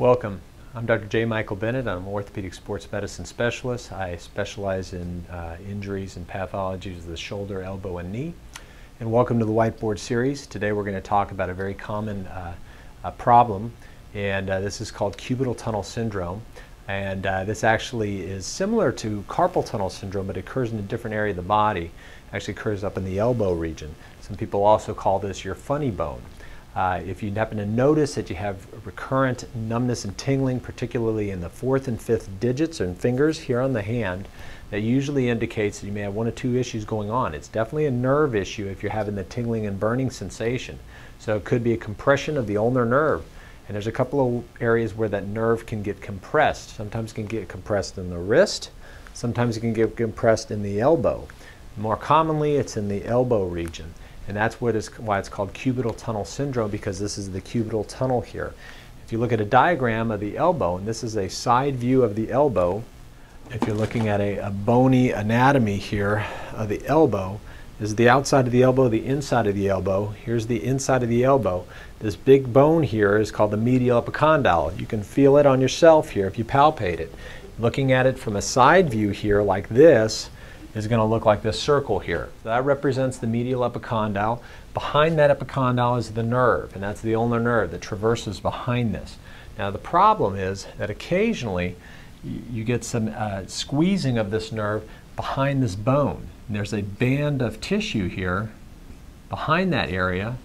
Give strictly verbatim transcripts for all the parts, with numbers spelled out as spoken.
Welcome. I'm Doctor J. Michael Bennett. I'm an orthopedic sports medicine specialist. I specialize in uh, injuries and pathologies of the shoulder, elbow, and knee. And welcome to the Whiteboard series. Today we're going to talk about a very common uh, uh, problem, and uh, this is called cubital tunnel syndrome. And uh, this actually is similar to carpal tunnel syndrome, but it occurs in a different area of the body. It actually occurs up in the elbow region. Some people also call this your funny bone. Uh, if you happen to notice that you have recurrent numbness and tingling, particularly in the fourth and fifth digits and fingers here on the hand, that usually indicates that you may have one or two issues going on. It's definitely a nerve issue if you're having the tingling and burning sensation. So it could be a compression of the ulnar nerve. And there's a couple of areas where that nerve can get compressed. Sometimes it can get compressed in the wrist. Sometimes it can get compressed in the elbow. More commonly, it's in the elbow region. And that's what is, why it's called cubital tunnel syndrome, because this is the cubital tunnel here. If you look at a diagram of the elbow, and this is a side view of the elbow, if you're looking at a, a bony anatomy here of the elbow, this is the outside of the elbow, the inside of the elbow. Here's the inside of the elbow. This big bone here is called the medial epicondyle. You can feel it on yourself here if you palpate it. Looking at it from a side view here like this, is going to look like this circle here. That represents the medial epicondyle. Behind that epicondyle is the nerve, and that's the ulnar nerve that traverses behind this. Now the problem is that occasionally you get some uh, squeezing of this nerve behind this bone. And there's a band of tissue here behind that area,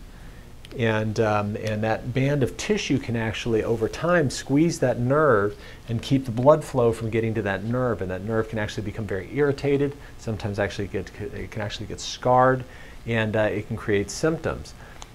and, um, and that band of tissue can actually over time squeeze that nerve and keep the blood flow from getting to that nerve, and that nerve can actually become very irritated. Sometimes actually get, it can actually get scarred, and uh, it can create symptoms.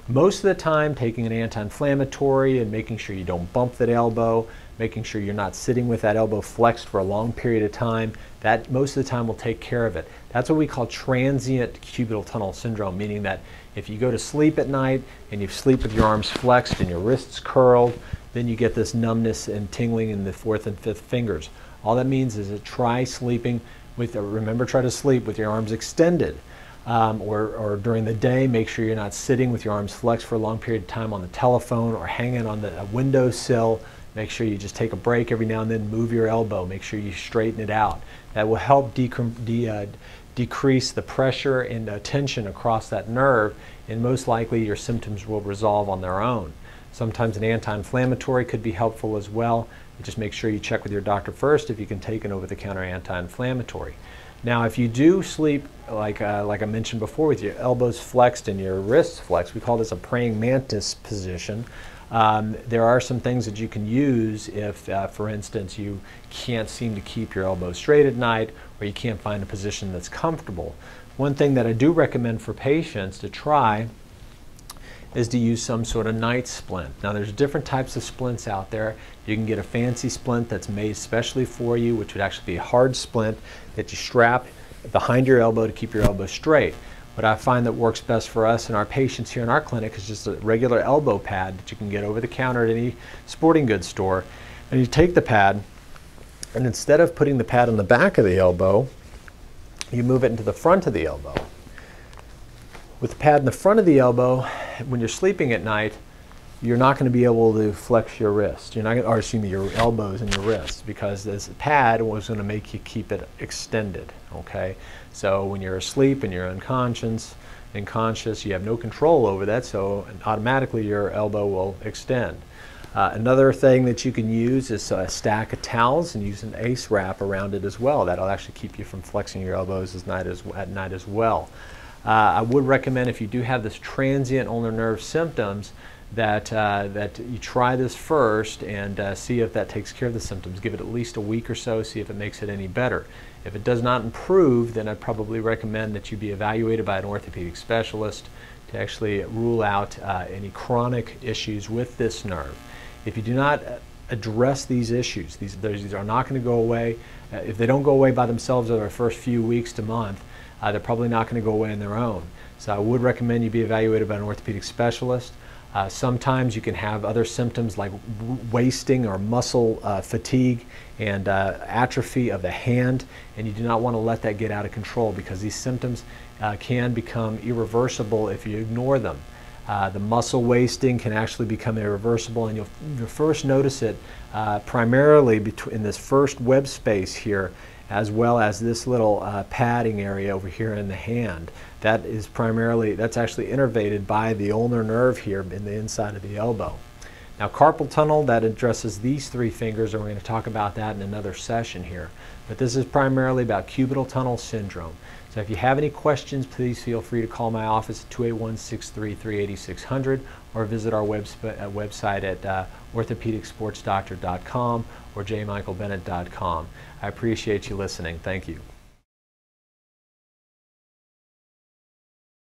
Most of the time, taking an anti-inflammatory and making sure you don't bump that elbow, making sure you're not sitting with that elbow flexed for a long period of time, that most of the time will take care of it. That's what we call transient cubital tunnel syndrome, meaning that if you go to sleep at night and you sleep with your arms flexed and your wrists curled, then you get this numbness and tingling in the fourth and fifth fingers. All that means is that try sleeping with, a, remember try to sleep with your arms extended. Um, or, or during the day, make sure you're not sitting with your arms flexed for a long period of time on the telephone or hanging on the windowsill. Make sure you just take a break every now and then, move your elbow, make sure you straighten it out. That will help de de uh, decrease the pressure and uh, tension across that nerve, and most likely your symptoms will resolve on their own. Sometimes an anti-inflammatory could be helpful as well. Just make sure you check with your doctor first if you can take an over-the-counter anti-inflammatory. Now, if you do sleep, like, uh, like I mentioned before, with your elbows flexed and your wrists flexed, we call this a praying mantis position. Um, there are some things that you can use if, uh, for instance, you can't seem to keep your elbows straight at night, or you can't find a position that's comfortable. One thing that I do recommend for patients to try is to use some sort of night splint. Now there's different types of splints out there. You can get a fancy splint that's made specially for you, which would actually be a hard splint that you strap behind your elbow to keep your elbow straight. What I find that works best for us and our patients here in our clinic is just a regular elbow pad that you can get over the counter at any sporting goods store. And you take the pad, and instead of putting the pad on the back of the elbow, you move it into the front of the elbow. With the pad in the front of the elbow, when you're sleeping at night, you're not going to be able to flex your wrist. You're not going to, or excuse me, your elbows and your wrists, because this pad was going to make you keep it extended. Okay, so when you're asleep and you're unconscious, unconscious, you have no control over that, so automatically your elbow will extend. Uh, another thing that you can use is a stack of towels and use an ace wrap around it as well. That'll actually keep you from flexing your elbows as night as, at night as well. Uh, I would recommend, if you do have this transient ulnar nerve symptoms, that, uh, that you try this first and uh, see if that takes care of the symptoms. Give it at least a week or so, see if it makes it any better. If it does not improve, then I'd probably recommend that you be evaluated by an orthopedic specialist to actually rule out uh, any chronic issues with this nerve. If you do not address these issues, these, these are not going to go away. Uh, if they don't go away by themselves over the first few weeks to month, Uh, they're probably not going to go away on their own. So I would recommend you be evaluated by an orthopedic specialist. Uh, sometimes you can have other symptoms like wasting or muscle uh, fatigue and uh, atrophy of the hand, and you do not want to let that get out of control, because these symptoms uh, can become irreversible if you ignore them. Uh, the muscle wasting can actually become irreversible, and you'll, you'll first notice it uh, primarily in this first web space here, as well as this little uh, padding area over here in the hand. That is primarily, that's actually innervated by the ulnar nerve here in the inside of the elbow. Now, carpal tunnel, that addresses these three fingers, and we're going to talk about that in another session here. But this is primarily about cubital tunnel syndrome. So if you have any questions, please feel free to call my office at two eight one, six three three, eight six zero zero or visit our web uh, website at uh, orthopedic sports doctor dot com or j michael bennett dot com. I appreciate you listening. Thank you.